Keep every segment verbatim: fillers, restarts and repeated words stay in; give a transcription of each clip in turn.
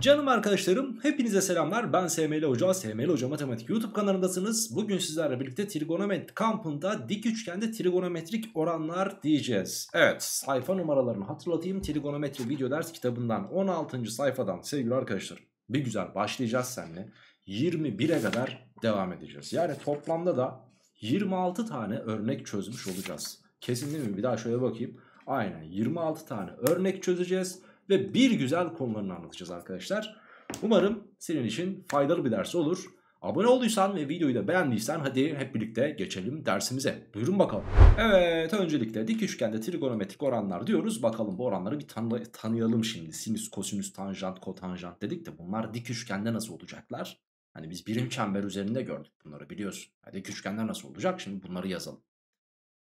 Canım arkadaşlarım, hepinize selamlar. Ben S M L Hoca, S M L Hoca Matematik YouTube kanalındasınız. Bugün sizlerle birlikte trigonometri kampında dik üçgende trigonometrik oranlar diyeceğiz. Evet, sayfa numaralarını hatırlatayım. Trigonometri video ders kitabından on altıncı sayfadan sevgili arkadaşlarım. Bir güzel başlayacağız seninle. yirmi bire kadar devam edeceğiz. Yani toplamda da yirmi altı tane örnek çözmüş olacağız. Kesin değil mi? Bir daha şöyle bakayım. Aynen, yirmi altı tane örnek çözeceğiz. Ve bir güzel konularını anlatacağız arkadaşlar. Umarım senin için faydalı bir ders olur. Abone olduysan ve videoyu da beğendiysen hadi hep birlikte geçelim dersimize. Buyurun bakalım. Evet, öncelikle dik üçgende trigonometrik oranlar diyoruz. Bakalım bu oranları bir tanı tanıyalım şimdi. Sinüs, kosinüs, tanjant, kotanjant dedik de bunlar dik üçgende nasıl olacaklar? Hani biz birim çember üzerinde gördük bunları, biliyorsun. Dik üçgende nasıl olacak? Şimdi bunları yazalım.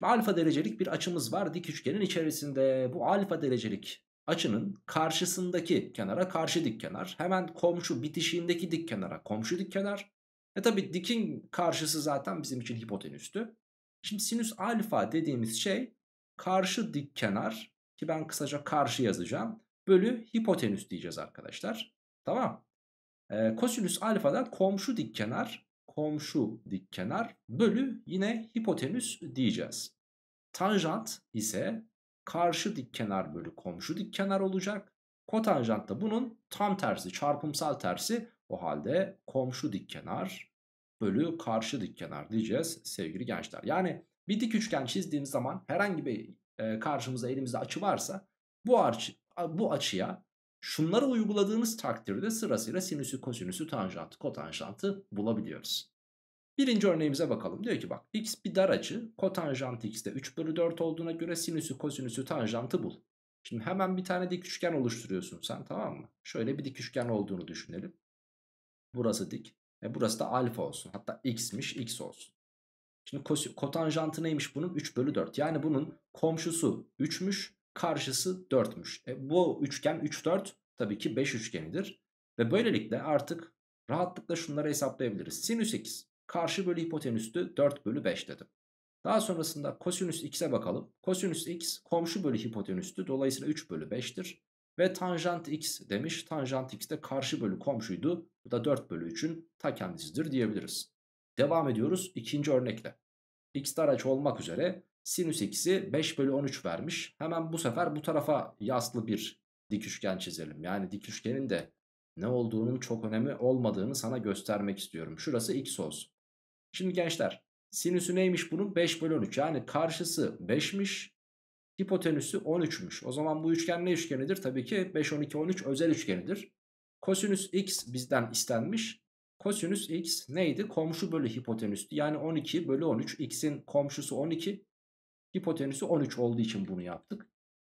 Alfa derecelik bir açımız var dik üçgenin içerisinde. Bu alfa derecelik açının karşısındaki kenara karşı dik kenar, hemen komşu bitişiğindeki dik kenara komşu dik kenar. E tabi dikin karşısı zaten bizim için hipotenüstü. Şimdi sinüs alfa dediğimiz şey karşı dik kenar, ki ben kısaca karşı yazacağım, bölü hipotenüs diyeceğiz arkadaşlar. Tamam. E, kosinüs alfadan komşu dik kenar, komşu dik kenar bölü yine hipotenüs diyeceğiz. Tanjant ise karşı dik kenar bölü komşu dik kenar olacak. Kotanjant da bunun tam tersi, çarpımsal tersi. O halde komşu dik kenar bölü karşı dik kenar diyeceğiz sevgili gençler. Yani bir dik üçgen çizdiğimiz zaman herhangi bir e, karşımıza elimizde açı varsa bu, açı, bu açıya şunları uyguladığımız takdirde sırasıyla sinüsü, kosinüsü, tanjantı, kotanjantı bulabiliyoruz. Birinci örneğimize bakalım. Diyor ki bak, x bir dar açı, kotanjant x de üç bölü dört olduğuna göre sinüsü, kosinüsü, tanjantı bul. Şimdi hemen bir tane dik üçgen oluşturuyorsun sen, tamam mı? Şöyle bir dik üçgen olduğunu düşünelim. Burası dik. E burası da alfa olsun. Hatta x'miş, x olsun. Şimdi kotanjantı neymiş bunun? üç bölü dört. Yani bunun komşusu üçmüş, karşısı dörtmüş. E bu üçgen üç dört tabii ki beş üçgenidir. Ve böylelikle artık rahatlıkla şunları hesaplayabiliriz. Sinüs x. Karşı bölü hipotenüstü dört bölü beş dedim. Daha sonrasında kosinüs x'e bakalım. Kosinüs x komşu bölü hipotenüstü, dolayısıyla üç bölü beş'tir. Ve tanjant x demiş. Tanjant x de karşı bölü komşuydu. Bu da dört bölü üç'ün ta kendisidir diyebiliriz. Devam ediyoruz ikinci örnekle. X dar açı olmak üzere sinüs x'i beş bölü on üç vermiş. Hemen bu sefer bu tarafa yaslı bir dik üçgen çizelim. Yani dik üçgenin de ne olduğunun çok önemi olmadığını sana göstermek istiyorum. Şurası x olsun. Şimdi gençler, sinüsü neymiş bunun? beş bölü on üç. Yani karşısı beş'miş, hipotenüsü on üç'müş. O zaman bu üçgen ne üçgenidir? Tabii ki beş, on iki, on üç özel üçgenidir. Kosinüs x bizden istenmiş. Kosinüs x neydi? Komşu bölü hipotenüstü. Yani on iki bölü on üç. X'in komşusu on iki, hipotenüsü on üç olduğu için bunu yaptık.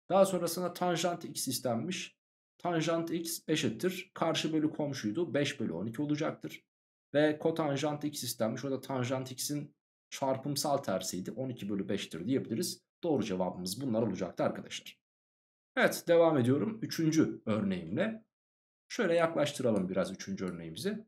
Daha sonrasında tanjant x istenmiş. Tanjant x eşittir karşı bölü komşuydu, beş bölü on iki olacaktır. Ve kotanjant x istenmiş. O da tanjant x'in çarpımsal tersiydi. on iki bölü beş'tir diyebiliriz. Doğru cevabımız bunlar olacaktı arkadaşlar. Evet, devam ediyorum üçüncü örneğimle. Şöyle yaklaştıralım biraz üçüncü örneğimizi.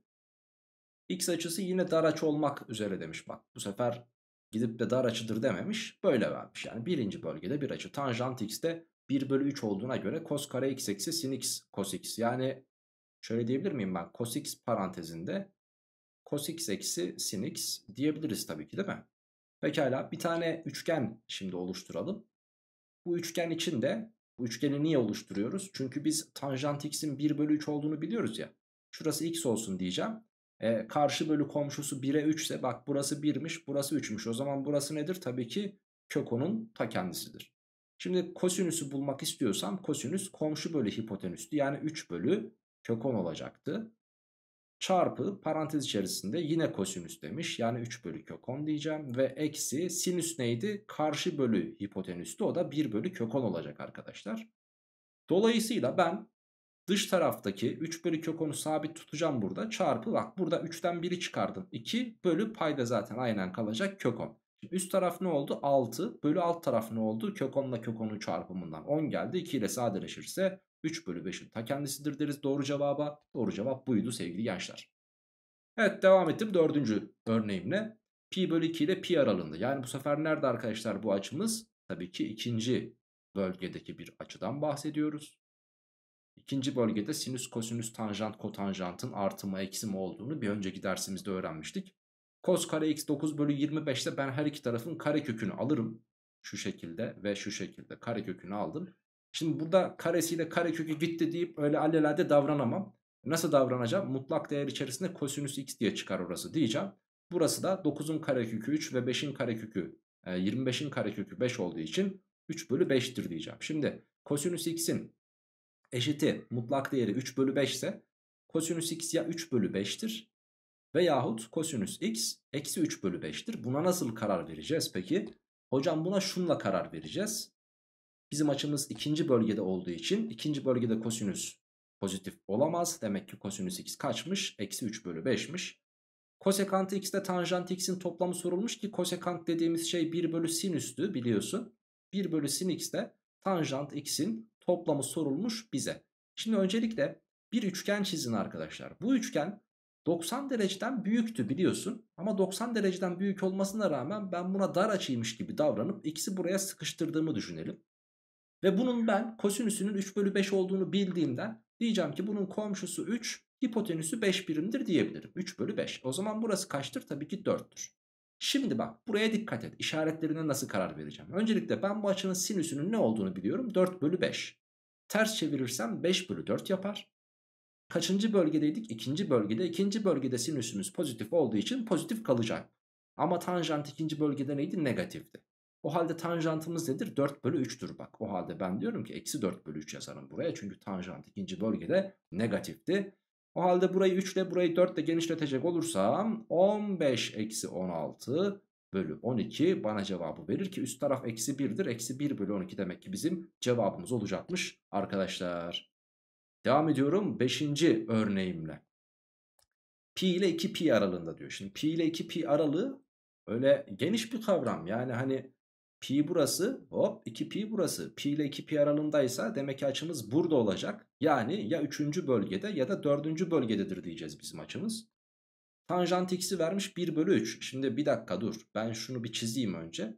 X açısı yine dar açı olmak üzere demiş. Bak bu sefer gidip de dar açıdır dememiş. Böyle vermiş. Yani birinci bölgede bir açı. Tanjant x'de bir bölü üç olduğuna göre cos kare x eksi sin x cos x. Yani şöyle diyebilir miyim ben? Cos x parantezinde cos x eksi sin x diyebiliriz tabii ki, değil mi? Pekala, bir tane üçgen şimdi oluşturalım. Bu üçgen için de, bu üçgeni niye oluşturuyoruz? Çünkü biz tanjant x'in bir bölü üç olduğunu biliyoruz ya. Şurası x olsun diyeceğim. E, karşı bölü komşusu bir'e üç ise bak burası bir'miş, burası üç'müş. O zaman burası nedir? Tabii ki kök onun ta kendisidir. Şimdi kosinüsü bulmak istiyorsam kosinüs komşu bölü hipotenüstü, yani üç bölü kök on olacaktı. Çarpı parantez içerisinde yine kosinüs demiş, yani üç bölü kök on diyeceğim. Ve eksi sinüs neydi? Karşı bölü hipotenüstü, o da bir bölü kök on olacak arkadaşlar. Dolayısıyla ben dış taraftaki üç bölü kök on'u sabit tutacağım burada. Çarpı bak burada üçten bir'i çıkardım, iki bölü payda zaten aynen kalacak kök on. Üst taraf ne oldu? altı bölü alt taraf ne oldu? Kök on ile kök on'un çarpımından on geldi. iki ile sadeleşirse üç bölü beş'in ta kendisidir deriz doğru cevaba. Doğru cevap buydu sevgili gençler. Evet, devam ettim dördüncü örneğimle. Pi bölü iki ile pi aralığında. Yani bu sefer nerede arkadaşlar bu açımız? Tabii ki ikinci bölgedeki bir açıdan bahsediyoruz. İkinci bölgede sinüs, kosinüs, tanjant, kotanjantın artı mı eksi mi olduğunu bir önceki dersimizde öğrenmiştik. Kos kare x dokuz bölü yirmi beş'te ben her iki tarafın karekökünü alırım. Şu şekilde ve şu şekilde karekökünü aldım. Şimdi burada karesiyle karekökü gitti deyip öyle alelade davranamam. Nasıl davranacağım? Mutlak değer içerisinde kosinüs x diye çıkar orası diyeceğim. Burası da dokuzun karekökü üç ve beşin karekökü yirmi beşin karekökü beş olduğu için üç bölü beş'tir diyeceğim. Şimdi kosinüs x'in eşiti mutlak değeri üç bölü beş ise kosinüs x ya üç bölü beş'tir veyahut kosinüs x eksi üç bölü beş'tir. Buna nasıl karar vereceğiz peki? Hocam buna şunla karar vereceğiz. Bizim açımız ikinci bölgede olduğu için ikinci bölgede kosinüs pozitif olamaz. Demek ki kosinüs x kaçmış? Eksi üç bölü beş'miş. Kosekant x ile tanjant x'in toplamı sorulmuş ki kosekant dediğimiz şey bir bölü sinüstü biliyorsun. bir bölü sin x ile tanjant x'in toplamı sorulmuş bize. Şimdi öncelikle bir üçgen çizin arkadaşlar. Bu üçgen doksan dereceden büyüktü biliyorsun. Ama doksan dereceden büyük olmasına rağmen ben buna dar açıymış gibi davranıp x'i buraya sıkıştırdığımı düşünelim. Ve bunun ben kosinüsünün üç bölü beş olduğunu bildiğimden diyeceğim ki bunun komşusu üç, hipotenüsü beş birimdir diyebilirim. üç bölü beş. O zaman burası kaçtır? Tabii ki dörttür. Şimdi bak buraya dikkat et. İşaretlerine nasıl karar vereceğim? Öncelikle ben bu açının sinüsünün ne olduğunu biliyorum. dört bölü beş. Ters çevirirsem beş bölü dört yapar. Kaçıncı bölgedeydik? İkinci bölgede. İkinci bölgede sinüsümüz pozitif olduğu için pozitif kalacak. Ama tanjant ikinci bölgede neydi? Negatifti. O halde tanjantımız nedir? dört bölü üç'tür bak. O halde ben diyorum ki eksi dört bölü üç yazarım buraya. Çünkü tanjant ikinci bölgede negatifti. O halde burayı üç ile burayı dört ile genişletecek olursam on beş eksi on altı bölü on iki bana cevabı verir ki üst taraf eksi bir'dir. Eksi bir bölü on iki demek ki bizim cevabımız olacakmış arkadaşlar. Devam ediyorum beşinci örneğimle. Pi ile iki pi aralığında diyor. Şimdi pi ile iki pi aralığı öyle geniş bir kavram. Yani hani pi burası, hop iki pi burası. Pi ile iki pi aralığındaysa demek ki açımız burada olacak. Yani ya üçüncü bölgede ya da dördüncü bölgededir diyeceğiz bizim açımız. Tanjant x'i vermiş bir bölü üç. Şimdi bir dakika dur. Ben şunu bir çizeyim önce.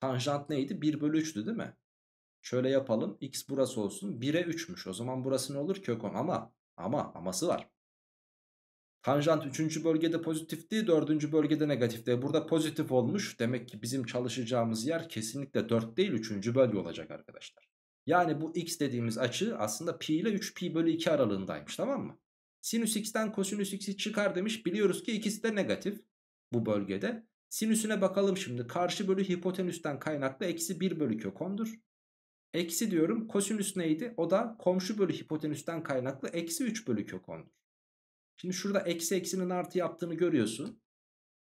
Tanjant neydi? bir bölü üç'tü değil mi? Şöyle yapalım. X burası olsun. bire üç'müş. O zaman burası ne olur? Kök on. Ama ama aması var. Tanjant üçüncü bölgede pozitifti, dördüncü bölgede negatifti. Burada pozitif olmuş. Demek ki bizim çalışacağımız yer kesinlikle dört değil üçüncü bölge olacak arkadaşlar. Yani bu x dediğimiz açı aslında pi ile üç pi bölü iki aralığındaymış, tamam mı? Sinüs x'ten kosinüs x'i çıkar demiş. Biliyoruz ki ikisi de negatif bu bölgede. Sinüsüne bakalım şimdi. Karşı bölü hipotenüsten kaynaklı eksi bir bölü kök on'dur. Eksi diyorum. Kosinüs neydi? O da komşu bölü hipotenüsten kaynaklı eksi üç bölü kök on'dur. Şimdi şurada eksi eksinin artı yaptığını görüyorsun.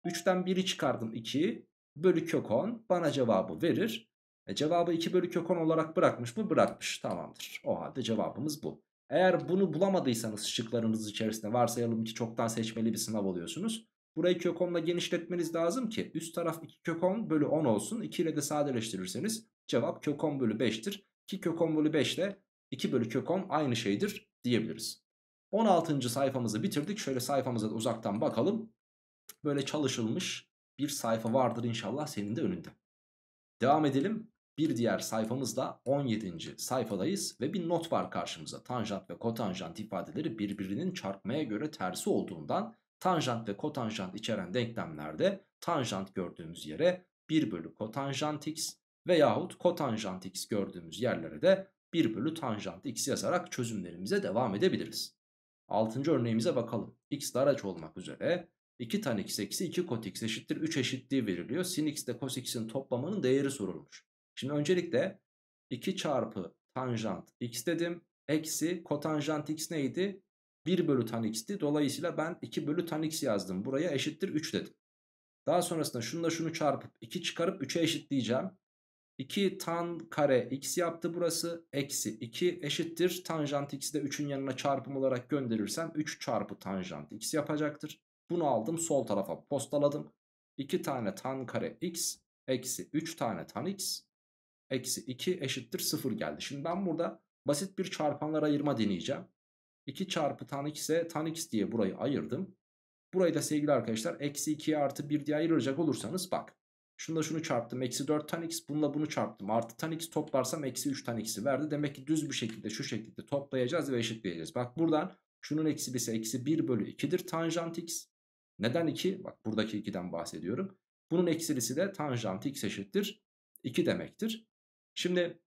üçten bir'i çıkardım iki. Bölü kök on bana cevabı verir. E cevabı iki bölü kök on olarak bırakmış mı? Bırakmış. Tamamdır. O halde cevabımız bu. Eğer bunu bulamadıysanız şıklarınız içerisinde varsayalım ki çoktan seçmeli bir sınav oluyorsunuz. Burayı kök on'la genişletmeniz lazım ki üst taraf iki kök on bölü on olsun. iki ile de sadeleştirirseniz cevap kök on bölü beş'tir. iki kök on bölü beş ile iki bölü kök on aynı şeydir diyebiliriz. on altıncı sayfamızı bitirdik. Şöyle sayfamıza da uzaktan bakalım. Böyle çalışılmış bir sayfa vardır inşallah senin de önünde. Devam edelim. Bir diğer sayfamızda on yedinci sayfadayız ve bir not var karşımıza. Tanjant ve kotanjant ifadeleri birbirinin çarpmaya göre tersi olduğundan tanjant ve kotanjant içeren denklemlerde tanjant gördüğümüz yere bir bölü kotanjant x veyahut kotanjant x gördüğümüz yerlere de bir bölü tanjant x yazarak çözümlerimize devam edebiliriz. altıncı örneğimize bakalım. X araç olmak üzere iki tan x eksi iki kot x eşittir üç eşitliği veriliyor. Sin x ile cos x'in toplamının değeri sorulmuş. Şimdi öncelikle iki çarpı tanjant x dedim. Eksi kotanjant x neydi? bir bölü tan x'ti. Dolayısıyla ben iki bölü tan x yazdım. Buraya eşittir üç dedim. Daha sonrasında şununla şunu çarpıp iki çıkarıp üç'e eşitleyeceğim. iki tan kare x yaptı burası. Eksi iki eşittir. Tanjant x'i de üç'ün yanına çarpım olarak gönderirsem üç çarpı tanjant x yapacaktır. Bunu aldım sol tarafa postaladım. iki tane tan kare x eksi üç tane tan x eksi iki eşittir sıfır geldi. Şimdi ben burada basit bir çarpanlar ayırma deneyeceğim. iki çarpı tan x'e tan x diye burayı ayırdım. Burayı da sevgili arkadaşlar eksi iki'ye artı bir diye ayıracak olursanız bak. Şunu da şunu çarptım. Eksi dört tan x. Bununla bunu çarptım. Artı tan x toplarsam eksi üç tan x'i verdi. Demek ki düz bir şekilde şu şekilde toplayacağız ve eşitleyeceğiz. Bak buradan şunun eksi bir'si eksi bir bölü iki'dir tanjant x. Neden iki? Bak buradaki iki'den bahsediyorum. Bunun eksilisi de tanjant x eşittir iki demektir. Şimdi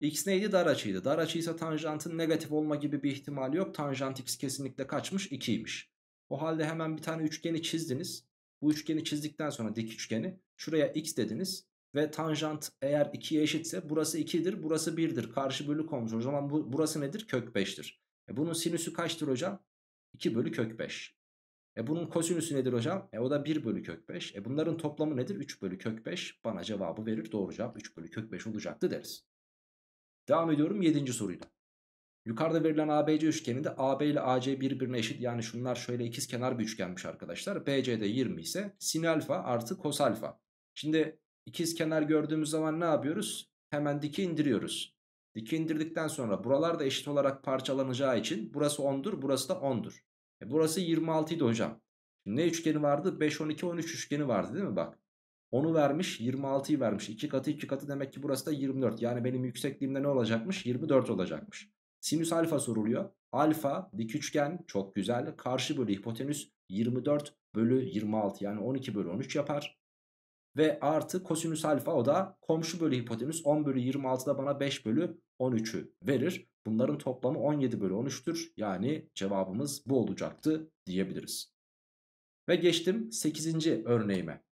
x neydi? Dar açıydı. Dar açıysa tanjantın negatif olma gibi bir ihtimali yok. Tanjant x kesinlikle kaçmış? iki'ymiş. O halde hemen bir tane üçgeni çizdiniz. Bu üçgeni çizdikten sonra dik üçgeni şuraya x dediniz ve tanjant eğer iki'ye eşitse burası iki'dir, burası bir'dir. Karşı bölü komşu. O zaman bu, burası nedir? Kök beş'tir. E bunun sinüsü kaçtır hocam? iki bölü kök beş. E bunun kosinüsü nedir hocam? E o da bir bölü kök beş. E bunların toplamı nedir? üç bölü kök beş. Bana cevabı verir. Doğru cevap üç bölü kök beş olacaktı deriz. Devam ediyorum yedinci soruyla. Yukarıda verilen A B C üçgeninde A B ile A C birbirine eşit, yani şunlar şöyle ikizkenar bir üçgenmiş arkadaşlar. B C'de yirmi ise sin alfa artı kos alfa. Şimdi ikizkenar gördüğümüz zaman ne yapıyoruz? Hemen diki indiriyoruz. Diki indirdikten sonra buralar da eşit olarak parçalanacağı için burası on'dur, burası da on'dur. E burası yirmi altı idi hocam. Şimdi ne üçgeni vardı? beş on iki on üç üçgeni vardı değil mi bak? on'u vermiş, yirmi altı'yı vermiş. iki katı iki katı, demek ki burası da yirmi dört. Yani benim yüksekliğimde ne olacakmış? yirmi dört olacakmış. Sinüs alfa soruluyor. Alfa dik üçgen, çok güzel. Karşı bölü hipotenüs yirmi dört bölü yirmi altı, yani on iki bölü on üç yapar. Ve artı kosinüs alfa, o da komşu bölü hipotenüs on bölü yirmi altı da bana beş bölü on üç'ü verir. Bunların toplamı on yedi bölü on üç'tür. Yani cevabımız bu olacaktı diyebiliriz. Ve geçtim sekizinci örneğime.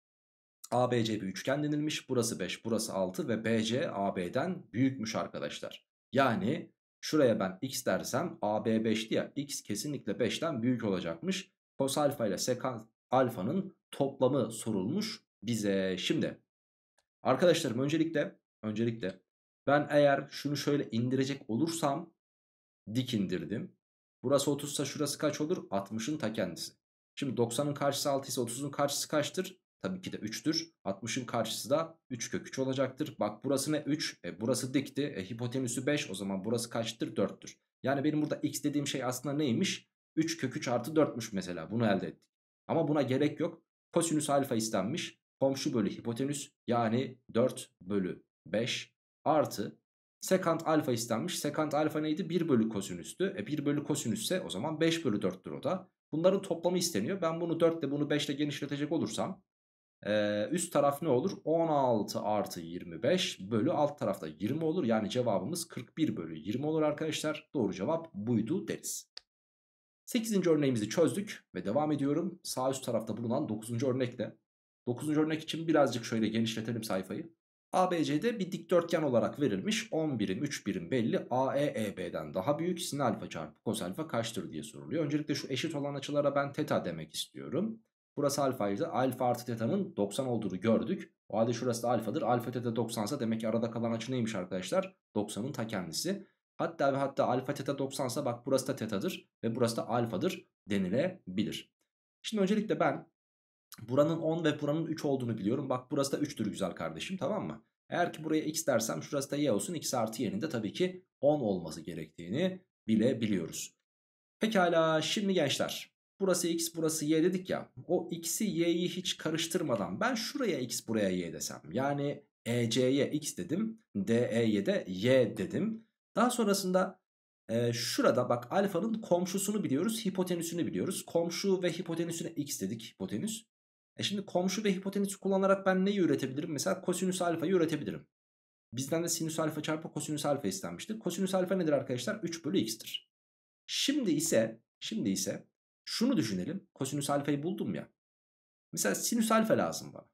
A B C bir üçgen denilmiş. Burası beş, burası altı ve B C A B'den büyükmüş arkadaşlar. Yani şuraya ben x dersem A B beş'ti ya, x kesinlikle beş'ten büyük olacakmış. Kos alfa ile sekant alfanın toplamı sorulmuş bize. Şimdi arkadaşlarım öncelikle öncelikle ben eğer şunu şöyle indirecek olursam, dik indirdim. Burası otuz ise şurası kaç olur? altmış'ın ta kendisi. Şimdi doksan'ın karşısı altı ise otuz'un karşısı kaçtır? Tabii ki de üç'tür. altmış'ın karşısı da üç kök üç olacaktır. Bak burası ne? üç. E, burası dikti. E, hipotenüsü beş. O zaman burası kaçtır? dört'tür. Yani benim burada x dediğim şey aslında neymiş? üç kök üç artı dört'müş mesela. Bunu elde ettik. Ama buna gerek yok. Kosinüs alfa istenmiş. Komşu bölü hipotenüs, yani dört bölü beş artı sekant alfa istenmiş. Sekant alfa neydi? bir bölü kosinüstü. E, bir bölü kosinüsse o zaman beş bölü dört'tür o da. Bunların toplamı isteniyor. Ben bunu dört ile bunu beş ile genişletecek olursam Ee, üst taraf ne olur? on altı artı yirmi beş bölü alt tarafta yirmi olur. Yani cevabımız kırk bir bölü yirmi olur arkadaşlar. Doğru cevap buydu deriz. sekizinci örneğimizi çözdük ve devam ediyorum. Sağ üst tarafta bulunan dokuzuncu örnekle. dokuzuncu örnek için birazcık şöyle genişletelim sayfayı. A B C'de bir dikdörtgen olarak verilmiş. on birim, üç birim belli. A E E B'den daha büyük. Sin alfa çarpı kos alfa kaçtır diye soruluyor. Öncelikle şu eşit olan açılara ben teta demek istiyorum. Burası alfaydı. Alfa artı teta'nın doksan olduğunu gördük. O halde şurası da alfadır. Alfa teta doksan ise demek ki arada kalan açı neymiş arkadaşlar? doksan'ın ta kendisi. Hatta ve hatta alfa teta doksan ise bak burası da teta'dır ve burası da alfadır denilebilir. Şimdi öncelikle ben buranın on ve buranın üç olduğunu biliyorum. Bak burası da üç'tür güzel kardeşim, tamam mı? Eğer ki buraya x dersem şurası da y olsun. X artı y'nin de tabii ki on olması gerektiğini bilebiliyoruz. Pekala şimdi gençler. Burası x, burası y dedik ya. O x'i y'yi hiç karıştırmadan ben şuraya x, buraya y desem. Yani E C'ye x dedim. D E'ye de y dedim. Daha sonrasında e, şurada bak alfanın komşusunu biliyoruz. Hipotenüsünü biliyoruz. Komşu ve hipotenüsüne x dedik, hipotenüs. E şimdi komşu ve hipotenüsü kullanarak ben neyi üretebilirim? Mesela kosinüs alfayı üretebilirim. Bizden de sinüs alfa çarpı kosinüs alfa istenmişti. Kosinüs alfa nedir arkadaşlar? üç bölü x'tir. Şimdi ise, şimdi ise şunu düşünelim. Kosinüs alfayı buldum ya. Mesela sinüs alfa lazım bana.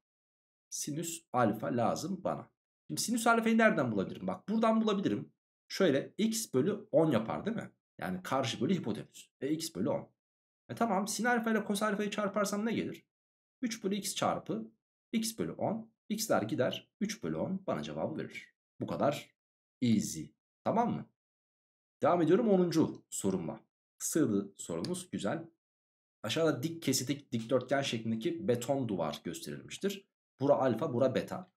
Sinüs alfa lazım bana. Şimdi sinüs alfayı nereden bulabilirim? Bak buradan bulabilirim. Şöyle x bölü on yapar değil mi? Yani karşı bölü hipotenüs. E x bölü on. E tamam, sin alfa ile kos alfayı çarparsam ne gelir? üç bölü x çarpı x bölü on. X'ler gider. üç bölü on bana cevabı verir. Bu kadar easy. Tamam mı? Devam ediyorum onuncu sorumla. Sığdı sorumuz, güzel. Aşağıda dik kesitlik dikdörtgen şeklindeki beton duvar gösterilmiştir. Bura alfa, bura beta.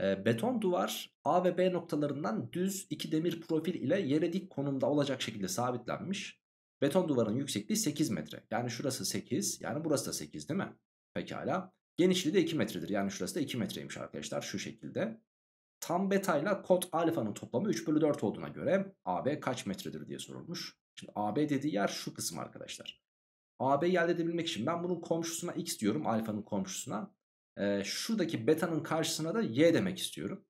E, beton duvar A ve B noktalarından düz iki demir profil ile yere dik konumda olacak şekilde sabitlenmiş. Beton duvarın yüksekliği sekiz metre. Yani şurası sekiz, yani burası da sekiz değil mi? Pekala. Genişliği de iki metredir. Yani şurası da iki metreymiş arkadaşlar şu şekilde. Tam beta ile kot alfanın toplamı üç bölü dört olduğuna göre A B kaç metredir diye sorulmuş. Şimdi A B dediği yer şu kısım arkadaşlar. A B'yi elde edebilmek için ben bunun komşusuna x diyorum, alfanın komşusuna. Ee, şuradaki beta'nın karşısına da y demek istiyorum.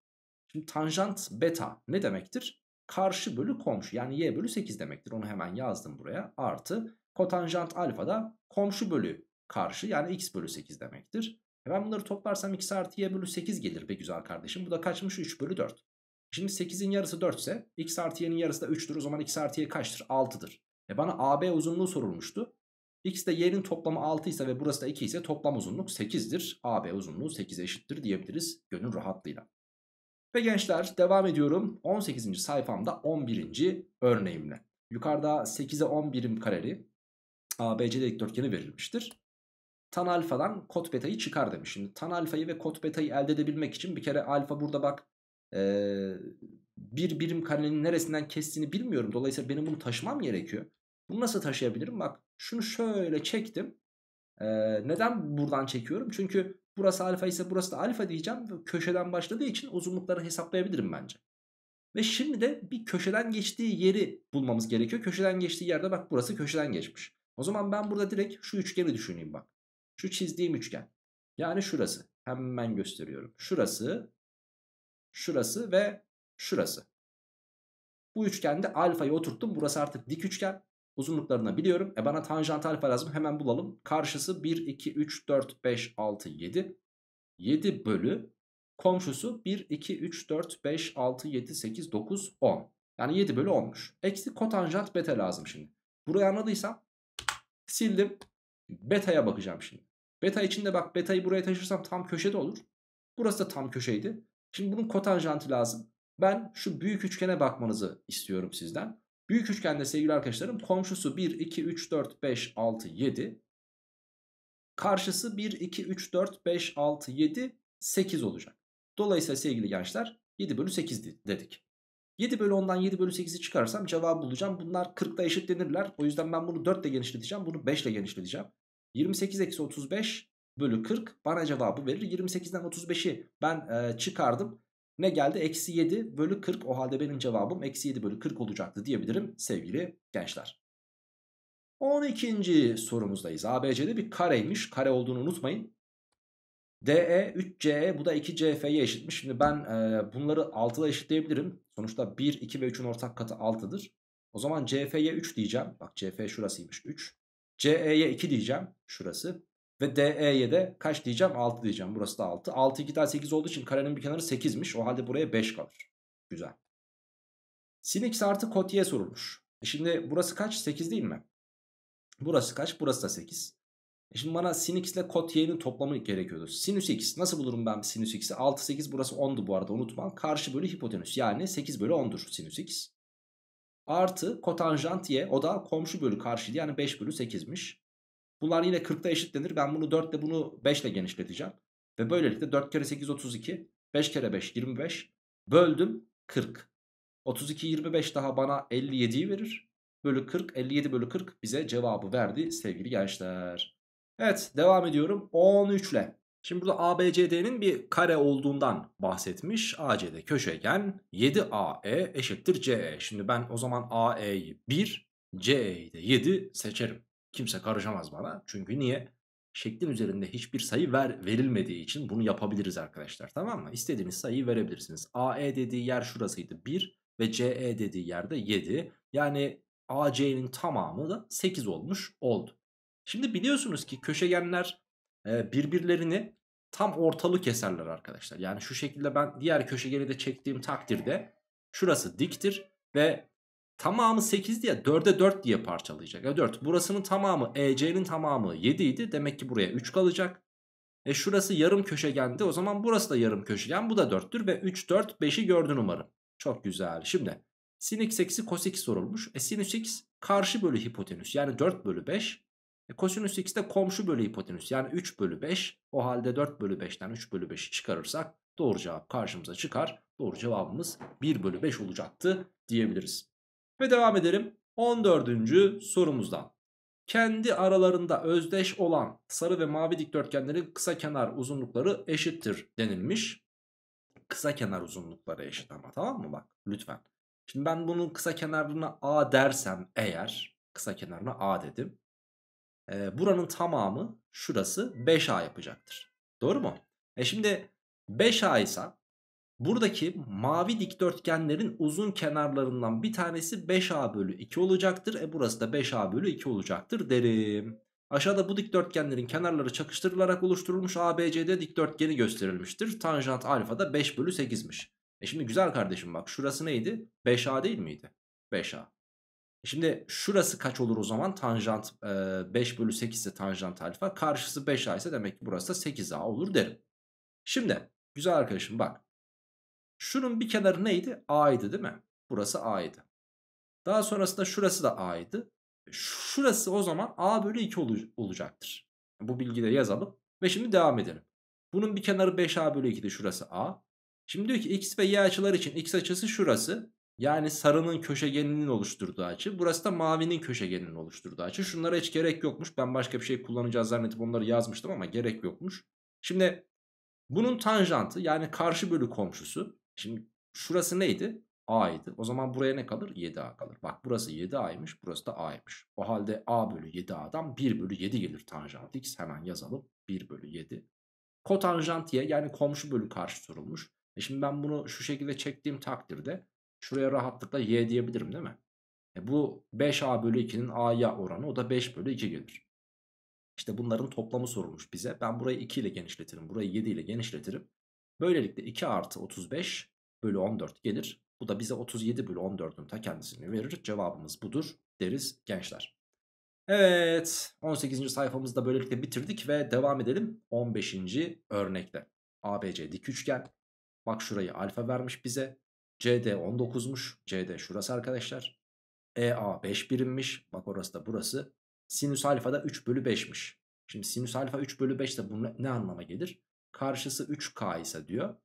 Şimdi tanjant beta ne demektir? Karşı bölü komşu, yani y bölü sekiz demektir. Onu hemen yazdım buraya. Artı kotanjant alfa da komşu bölü karşı, yani x bölü sekiz demektir. E ben bunları toplarsam x artı y bölü sekiz gelir be güzel kardeşim. Bu da kaçmış? üç bölü dört. Şimdi sekizin yarısı dört ise x artı y'nin yarısı da üçtür. O zaman x artı y kaçtır? altıdır. E bana A B uzunluğu sorulmuştu. X de y'nin toplamı altı ise ve burası da iki ise toplam uzunluk sekizdir. A B uzunluğu sekize eşittir diyebiliriz gönül rahatlığıyla. Ve gençler devam ediyorum on sekizinci sayfamda on birinci örneğimle. Yukarıda sekize on birim kareli A B C dikdörtgeni verilmiştir. Tan alfadan kot beta'yı çıkar demiş. Şimdi tan alfayı ve kot beta'yı elde edebilmek için bir kere alfa burada bak ee, bir birim karenin neresinden kestiğini bilmiyorum. Dolayısıyla benim bunu taşımam gerekiyor. Bunu nasıl taşıyabilirim? Bak şunu şöyle çektim. Ee, neden buradan çekiyorum? Çünkü burası alfa ise burası da alfa diyeceğim. Köşeden başladığı için uzunlukları hesaplayabilirim bence. Ve şimdi de bir köşeden geçtiği yeri bulmamız gerekiyor. Köşeden geçtiği yerde bak burası köşeden geçmiş. O zaman ben burada direkt şu üçgeni düşüneyim bak. Şu çizdiğim üçgen. Yani şurası. Hemen gösteriyorum. Şurası, şurası ve şurası. Bu üçgende alfayı oturttum. Burası artık dik üçgen. Uzunluklarını biliyorum. E bana tanjant alfa lazım. Hemen bulalım. Karşısı bir, iki, üç, dört, beş, altı, yedi. yedi bölü. Komşusu bir, iki, üç, dört, beş, altı, yedi, sekiz, dokuz, on. Yani yedi bölü onmuş. Eksi kotanjant beta lazım şimdi. Burayı anladıysam sildim. Beta'ya bakacağım şimdi. Beta içinde bak beta'yı buraya taşırsam tam köşede olur. Burası da tam köşeydi. Şimdi bunun kotanjantı lazım. Ben şu büyük üçgene bakmanızı istiyorum sizden. Büyük üçgende sevgili arkadaşlarım komşusu bir, iki, üç, dört, beş, altı, yedi. Karşısı bir, iki, üç, dört, beş, altı, yedi, sekiz olacak. Dolayısıyla sevgili gençler yedi bölü sekiz dedik. yedi bölü ondan yedi bölü sekizi çıkarsam cevabı bulacağım. Bunlar kırkla eşitlenirler. O yüzden ben bunu dört ile genişleteceğim. Bunu beş ile genişleteceğim. yirmi sekiz eksi otuz beş bölü kırk bana cevabı verir. yirmi sekizden otuz beşi ben e, çıkardım. Ne geldi? Eksi yedi bölü kırk. O halde benim cevabım eksi yedi bölü kırk olacaktı diyebilirim sevgili gençler. on ikinci sorumuzdayız. A B C'de bir kareymiş. Kare olduğunu unutmayın. D E, üç C E, bu da iki C F'ye eşitmiş. Şimdi ben e, bunları altıla eşitleyebilirim. Sonuçta bir, iki ve üçün ortak katı altıdır. O zaman C F'ye üç diyeceğim. Bak C F şurasıymış üç. C E'ye iki diyeceğim. Şurası. Ve D E'ye de kaç diyeceğim? altı diyeceğim. Burası da altı. altı iki daha sekiz olduğu için karenin bir kenarı sekizmiş. O halde buraya beş kalır. Güzel. Sin x artı kot y sorulmuş. E şimdi burası kaç? sekiz değil mi? Burası kaç? Burası da sekiz. E şimdi bana sin x ile kot y'nin toplamı gerekiyordu. Sinüs x. Nasıl bulurum ben sinüs x'i? altı, sekiz. Burası ondu bu arada unutma. Karşı bölü hipotenüs. Yani sekiz bölü ondur sinüs x. Artı kotanjant y. O da komşu bölü karşıydı. Yani beş bölü sekizmiş. Bunlar yine kırkla eşitlenir. Ben bunu dört ile bunu beş ile genişleteceğim. Ve böylelikle dört kere sekiz otuz iki. beş kere beş yirmi beş. Böldüm kırk. otuz iki yirmi beş daha bana elli yediyi verir. Bölü kırk. elli yedi bölü kırk bize cevabı verdi sevgili gençler. Evet devam ediyorum on üç ile. Şimdi burada A B C D'nin bir kare olduğundan bahsetmiş. A C D köşegen yedi A E eşittir C E. Şimdi ben o zaman A E'yi bir, C E'yi de yedi seçerim. Kimse karışamaz bana. Çünkü niye? Şeklin üzerinde hiçbir sayı ver, verilmediği için bunu yapabiliriz arkadaşlar. Tamam mı? İstediğiniz sayıyı verebilirsiniz. A E dediği yer şurasıydı bir ve C E dediği yerde yedi. Yani A C'nin tamamı da sekiz olmuş oldu. Şimdi biliyorsunuz ki köşegenler birbirlerini tam ortalı keserler arkadaşlar. Yani şu şekilde ben diğer köşegeni de çektiğim takdirde şurası diktir ve tamamı sekiz diye dörde dört diye parçalayacak. E dört. Burasının tamamı E C'nin tamamı yedi idi. Demek ki buraya üç kalacak. E şurası yarım köşegendi. O zaman burası da yarım köşegen. Bu da dörttür ve üç, dört, beşi gördün umarım. Çok güzel. Şimdi sin x eksi cos x sorulmuş. E sinüs x karşı bölü hipotenüs. Yani dört bölü beş. E kosinüs x de komşu bölü hipotenüs. Yani üç bölü beş. O halde dört bölü beşten üç bölü beşi çıkarırsak doğru cevap karşımıza çıkar. Doğru cevabımız bir bölü beş olacaktı diyebiliriz. Ve devam edelim on dördüncü sorumuzdan. kendi aralarında özdeş olan sarı ve mavi dikdörtgenlerin kısa kenar uzunlukları eşittir denilmiş. Kısa kenar uzunlukları eşit ama, tamam mı, bak lütfen. Şimdi ben bunun kısa kenarına A dersem eğer, kısa kenarına A dedim. E, buranın tamamı, şurası beş A yapacaktır. Doğru mu? E şimdi beş A ise buradaki mavi dikdörtgenlerin uzun kenarlarından bir tanesi beş A bölü iki olacaktır. E burası da beş A bölü iki olacaktır derim. Aşağıda bu dikdörtgenlerin kenarları çakıştırılarak oluşturulmuş A B C'de dikdörtgeni gösterilmiştir. Tanjant alfa da beş bölü sekizmiş. E şimdi güzel kardeşim bak, şurası neydi? beş A değil miydi? beş A. E şimdi şurası kaç olur o zaman? Tanjant e, beş bölü sekiz ise tanjant alfa. Karşısı beş A ise demek ki burası da sekiz A olur derim. Şimdi güzel arkadaşım bak. Şunun bir kenarı neydi? A'ydı değil mi? Burası A'ydı. Daha sonrasında şurası da A'ydı. Şurası o zaman A bölü iki ol olacaktır. Bu bilgileri yazalım. Ve şimdi devam edelim. Bunun bir kenarı beş A bölü iki'di. Şurası A. Şimdi diyor ki X ve Y açılar için X açısı şurası. Yani sarının köşegeninin oluşturduğu açı. Burası da mavinin köşegeninin oluşturduğu açı. Şunlara hiç gerek yokmuş. Ben başka bir şey kullanacağız zannedip onları yazmıştım ama gerek yokmuş. Şimdi bunun tanjantı yani karşı bölü komşusu. Şimdi şurası neydi? A'ydı. O zaman buraya ne kalır? yedi A kalır. Bak burası yedi A'ymış. Burası da A'ymış. O halde A bölü yedi A'dan bir bölü yedi gelir tanjant X. Hemen yazalım. bir bölü yedi. Kotanjant Y yani komşu bölü karşı sorulmuş. E şimdi ben bunu şu şekilde çektiğim takdirde şuraya rahatlıkla Y diyebilirim değil mi? E bu beş A bölü iki'nin A'ya oranı, o da beş bölü iki gelir. İşte bunların toplamı sorulmuş bize. Ben burayı iki ile genişletirim. Burayı yedi ile genişletirim. Böylelikle iki artı otuz beş bölü on dört gelir. Bu da bize otuz yedi bölü on dörd'ün ta kendisini verir. Cevabımız budur deriz gençler. Evet, on sekizinci sayfamızı da böylelikle bitirdik ve devam edelim on beşinci örnekte. A B C dik üçgen. Bak şurayı alfa vermiş bize. C D on dokuz'muş. C D şurası arkadaşlar. E A beş birim'miş. Bak orası da burası. Sinüs alfa da üç bölü beş'miş. Şimdi sinüs alfa üç bölü beş ise bu ne anlama gelir? Karşısı üç K ise diyor,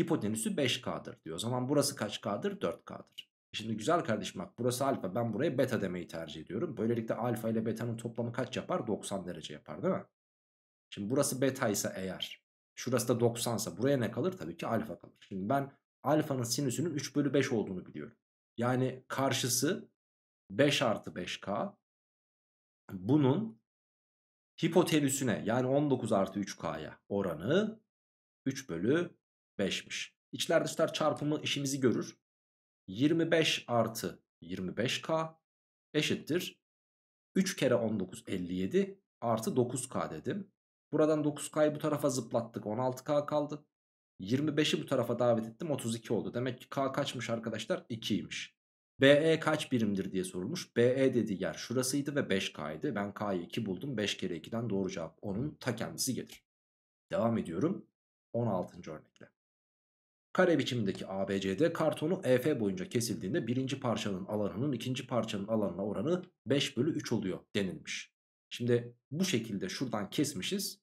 hipotenüsü beş K'dır diyor. O zaman burası kaç K'dır? dört K'dır. Şimdi güzel kardeşim bak, burası alfa, ben buraya beta demeyi tercih ediyorum. Böylelikle alfa ile betanın toplamı kaç yapar? doksan derece yapar değil mi? Şimdi burası beta ise eğer, şurası da doksan ise buraya ne kalır? Tabii ki alfa kalır. Şimdi ben alfanın sinüsünün üç bölü beş olduğunu biliyorum. Yani karşısı beş artı beş K. Bunun hipotenüsüne yani on dokuz artı üç K'ya oranı üç bölü beş'miş. İçler dışlar çarpımı işimizi görür. yirmi beş artı yirmi beş K eşittir. üç kere on dokuz elli yedi artı dokuz K dedim. Buradan dokuz K'yı bu tarafa zıplattık, on altı K kaldı. yirmi beş'i bu tarafa davet ettim, otuz iki oldu. Demek ki K kaçmış arkadaşlar? iki'ymiş. B E kaç birimdir diye sorulmuş. B E dediği yer şurasıydı ve beş K'ydı. Ben K'yı iki buldum. beş kere iki'den doğru cevap onun ta kendisi gelir. Devam ediyorum on altıncı örnekle. Kare biçimindeki A B C'de kartonu E F boyunca kesildiğinde birinci parçanın alanının ikinci parçanın alanına oranı beş bölü üç oluyor denilmiş. Şimdi bu şekilde şuradan kesmişiz.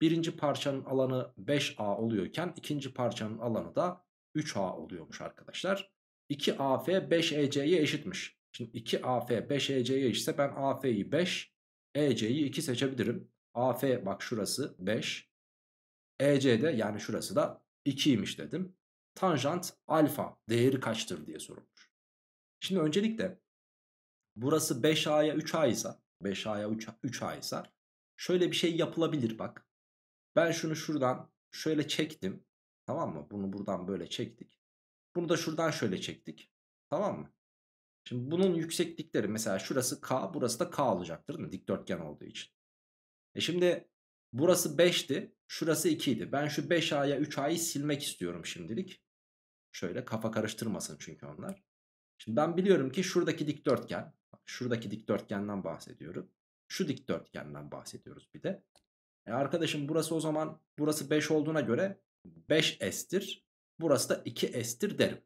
Birinci parçanın alanı beş A oluyorken ikinci parçanın alanı da üç A oluyormuş arkadaşlar. iki A F beş E C'ye eşitmiş. Şimdi iki A F beş E C'ye eşitse ben A F'yi beş, E C'yi iki seçebilirim. A F bak şurası beş, E C'de yani şurası da iki'ymiş dedim. Tanjant alfa değeri kaçtır diye sorulmuş. Şimdi öncelikle burası beş A'ya üç A ise, beş A'ya üç A ise şöyle bir şey yapılabilir bak. Ben şunu şuradan şöyle çektim. Tamam mı? Bunu buradan böyle çektik. Bunu da şuradan şöyle çektik. Tamam mı? Şimdi bunun yükseklikleri mesela şurası K, burası da K olacaktır değil mi? Dikdörtgen olduğu için. E şimdi burası beş'ti, şurası iki'ydi. Ben şu beş A'ya üç A'yı silmek istiyorum şimdilik. Şöyle kafa karıştırmasın çünkü onlar. Şimdi ben biliyorum ki şuradaki dikdörtgen, şuradaki dikdörtgenden bahsediyorum. Şu dikdörtgenden bahsediyoruz bir de. E arkadaşım burası o zaman, burası beş olduğuna göre beş S'tir. Burası da iki S'tir derim.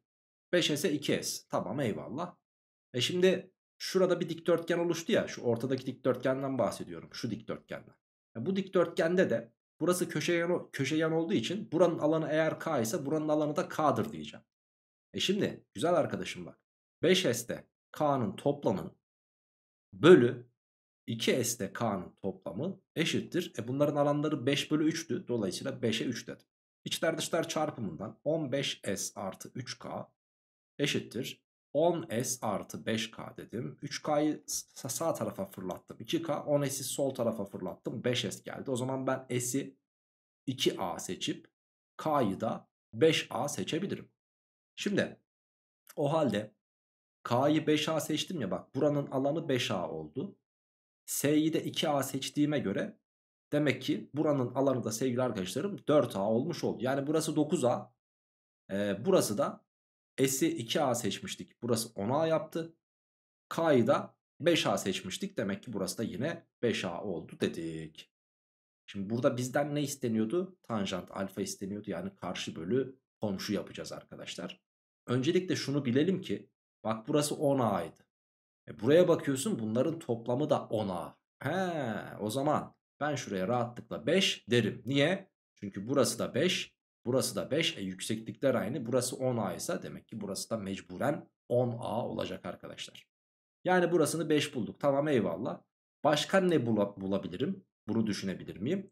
beş S'e iki S. Tamam, eyvallah. E şimdi şurada bir dikdörtgen oluştu ya. Şu ortadaki dikdörtgenden bahsediyorum. Şu dikdörtgenden. E bu dikdörtgende de burası köşegen, köşegen olduğu için buranın alanı eğer K ise buranın alanı da K'dır diyeceğim. E şimdi güzel arkadaşım bak. beş S'te K'nın toplamı bölü iki s ile k'nın toplamı eşittir. E bunların alanları beş bölü üçtü. Dolayısıyla beşe üç dedim. İçler dışlar çarpımından on beş s artı üç k eşittir on s artı beş k dedim. üç k'yı sağ tarafa fırlattım, iki k. on s'i sol tarafa fırlattım, beş s geldi. O zaman ben s'i iki a seçip k'yı da beş a seçebilirim. Şimdi o halde k'yı beş a seçtim ya, bak buranın alanı beş a oldu. S'yi de iki a seçtiğime göre demek ki buranın alanı da sevgili arkadaşlarım dört a olmuş oldu. Yani burası dokuz a, e, burası da S'i iki a seçmiştik, burası on a yaptı. K'yı da beş a seçmiştik, demek ki burası da yine beş a oldu dedik. Şimdi burada bizden ne isteniyordu? Tanjant alfa isteniyordu, yani karşı bölü komşu yapacağız arkadaşlar. Öncelikle şunu bilelim ki bak burası on a'ydı. E buraya bakıyorsun, bunların toplamı da on a. He, o zaman ben şuraya rahatlıkla beş derim. Niye? Çünkü burası da beş, burası da beş. E yükseklikler aynı. Burası on a ise demek ki burası da mecburen on a olacak arkadaşlar. Yani burasını beş bulduk. Tamam, eyvallah. Başka ne bulabilirim? Bunu düşünebilir miyim?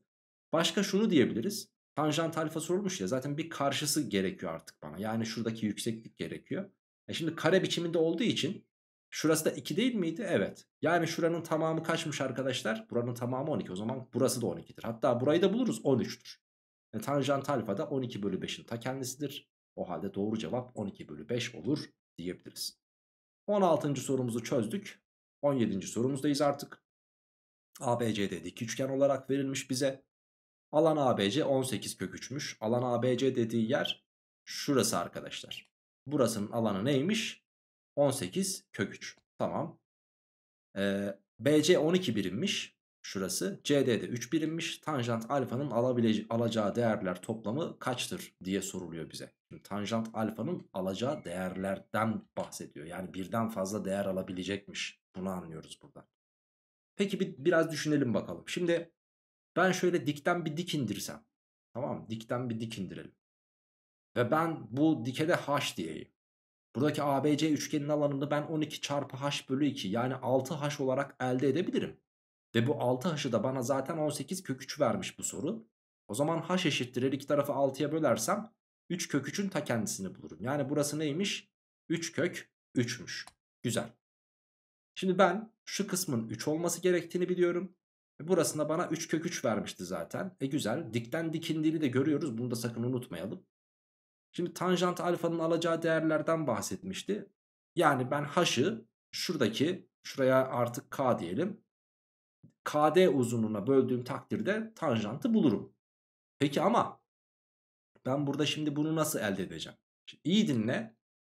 Başka şunu diyebiliriz. Tanjant alfa sorulmuş ya, zaten bir karşısı gerekiyor artık bana. Yani şuradaki yükseklik gerekiyor. E şimdi kare biçiminde olduğu için şurası da iki değil miydi? Evet. Yani şuranın tamamı kaçmış arkadaşlar? Buranın tamamı on iki. O zaman burası da on ikidir. Hatta burayı da buluruz, on üçtür. E, tanjant alfa da on iki bölü beşin ta kendisidir. O halde doğru cevap on iki bölü beş olur diyebiliriz. on altıncı sorumuzu çözdük. on yedinci sorumuzdayız artık. A B C'de dik üçgen olarak verilmiş bize. Alan A B C on sekiz kök üçmüş. Alan A B C dediği yer şurası arkadaşlar. Burasının alanı neymiş? on sekiz kök üç. Tamam. Ee, B C on iki birimmiş. Şurası. C D'de üç birimmiş. Tanjant alfanın alacağı değerler toplamı kaçtır diye soruluyor bize. Şimdi tanjant alfanın alacağı değerlerden bahsediyor. Yani birden fazla değer alabilecekmiş. Bunu anlıyoruz buradan. Peki bir, biraz düşünelim bakalım. Şimdi ben şöyle dikten bir dik indirsem. Tamam mı? Dikten bir dik indirelim. Ve ben bu dike de H diyeyim. Buradaki A B C üçgenin alanını ben on iki çarpı h bölü iki, yani altı h olarak elde edebilirim. Ve bu altı h'ı da bana zaten on sekiz kök üç vermiş bu soru. O zaman h eşittir her iki tarafı altıya bölersem üç kök üçün ta kendisini bulurum. Yani burası neymiş? üç kök üçmüş. Güzel. Şimdi ben şu kısmın üç olması gerektiğini biliyorum. Burasında bana üç kök üç vermişti zaten. E güzel. Dikten dikindiğini de görüyoruz. Bunu da sakın unutmayalım. Şimdi tanjant alfanın alacağı değerlerden bahsetmişti. Yani ben h'ı şuradaki, şuraya artık k diyelim, kd uzunluğuna böldüğüm takdirde tanjantı bulurum. Peki ama ben burada şimdi bunu nasıl elde edeceğim? Şimdi iyi dinle,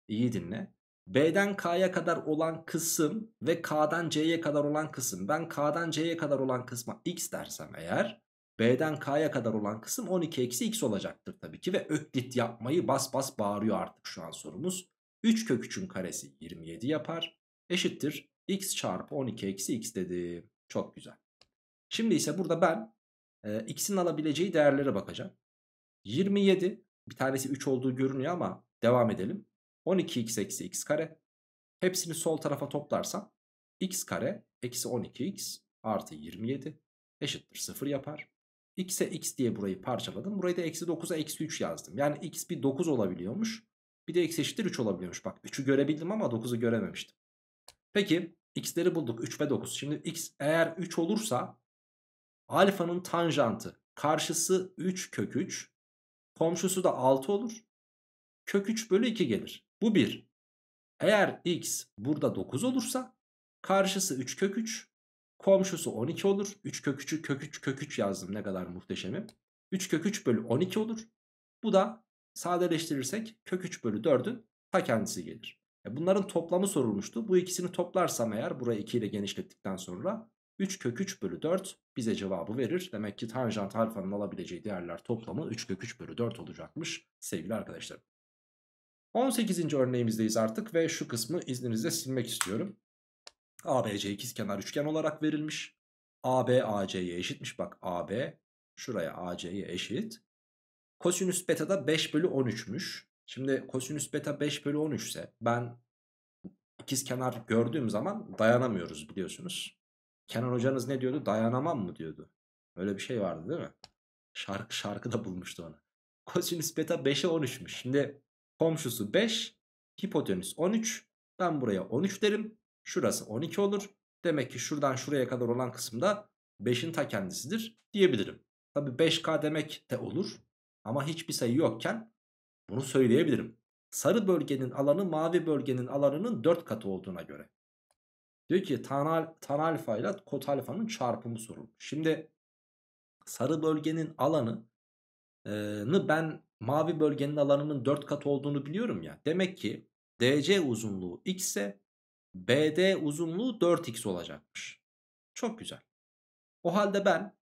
iyi dinle. B'den k'ya kadar olan kısım ve k'dan c'ye kadar olan kısım. Ben k'dan c'ye kadar olan kısma x dersem eğer, B'den K'ya kadar olan kısım on iki eksi x olacaktır tabii ki. Ve öklit yapmayı bas bas bağırıyor artık şu an sorumuz. üç kök üçün karesi yirmi yedi yapar. Eşittir x çarpı on iki eksi x dedim. Çok güzel. Şimdi ise burada ben e, x'in alabileceği değerlere bakacağım. yirmi yedi, bir tanesi üç olduğu görünüyor ama devam edelim. on iki x eksi x kare. Hepsini sol tarafa toplarsam x kare eksi on iki x artı yirmi yedi eşittir sıfır yapar. X'e x diye burayı parçaladım. Burayı da eksi dokuza eksi üç yazdım. Yani x bir dokuz olabiliyormuş. Bir de x eşittir üç olabiliyormuş. Bak üçü görebildim ama dokuzu görememiştim. Peki x'leri bulduk, üç ve dokuz. Şimdi x eğer üç olursa alfanın tanjantı karşısı üç kök üç. Komşusu da altı olur. kök üç bölü iki gelir. Bu bir. Eğer x burada dokuz olursa karşısı üç kök üç. Komşusu on iki olur. üç kök üçü kök üç kök üç yazdım. Ne kadar muhteşemim. üç kök üç bölü on iki olur. Bu da sadeleştirirsek kök üç bölü dördün ta kendisi gelir. E bunların toplamı sorulmuştu. Bu ikisini toplarsam eğer, burayı iki ile genişlettikten sonra üç kök üç bölü dört bize cevabı verir. Demek ki tanjant alfanın alabileceği değerler toplamı üç kök üç bölü dört olacakmış sevgili arkadaşlarım. on sekizinci örneğimizdeyiz artık ve şu kısmı izninizle silmek istiyorum. A B C ikizkenar üçgen olarak verilmiş. A B A C'ye eşitmiş. Bak A B şuraya A C'ye eşit. Kosinüs beta da beş bölü on üçmüş. Şimdi kosinüs beta beş bölü on üç ise ben ikizkenar gördüğüm zaman dayanamıyoruz biliyorsunuz. Kenan hocanız ne diyordu? Dayanamam mı diyordu. Öyle bir şey vardı değil mi? Şarkı şarkı da bulmuştu ona. Kosinüs beta beşe on üçmüş. Şimdi komşusu beş, hipotenüs on üç. Ben buraya on üç derim. Şurası on iki olur. Demek ki şuradan şuraya kadar olan kısımda beşin ta kendisidir diyebilirim. Tabi beş K demek de olur. Ama hiçbir sayı yokken bunu söyleyebilirim. Sarı bölgenin alanı mavi bölgenin alanının dört katı olduğuna göre. Diyor ki tan, tan alfa ile kot alfanın çarpımı sorulmuş. Şimdi sarı bölgenin alanını ben mavi bölgenin alanının dört katı olduğunu biliyorum ya. Demek ki D C uzunluğu x ise B D uzunluğu dört x olacakmış. Çok güzel. O halde ben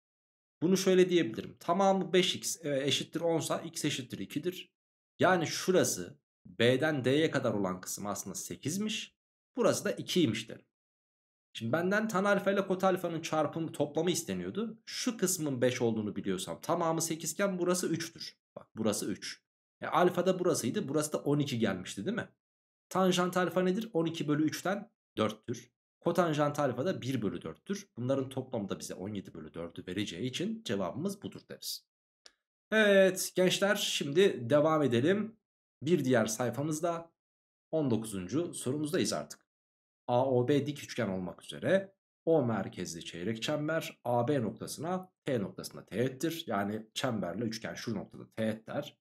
bunu şöyle diyebilirim. Tamamı beş x eşittir on sa x eşittir ikidir. Yani şurası B'den D'ye kadar olan kısım aslında sekizmiş. Burası da ikiymiş derim. Şimdi benden tan alfa ile kot alfanın çarpımı toplamı isteniyordu. Şu kısmın beş olduğunu biliyorsam tamamı sekiz iken burası üçtür. Bak burası üç. E, alfa da burasıydı. Burası da on iki gelmişti değil mi? Tanjant alfa nedir? on iki bölü üçten dörttür. Kotanjant alfa da bir bölü dörttür. Bunların toplamı da bize on yedi bölü dördü vereceği için cevabımız budur deriz. Evet gençler şimdi devam edelim. Bir diğer sayfamızda on dokuzuncu sorumuzdayız artık. A O B dik üçgen olmak üzere O merkezli çeyrek çember A B noktasına T noktasına teğettir. Yani çemberle üçgen şu noktada teğet der.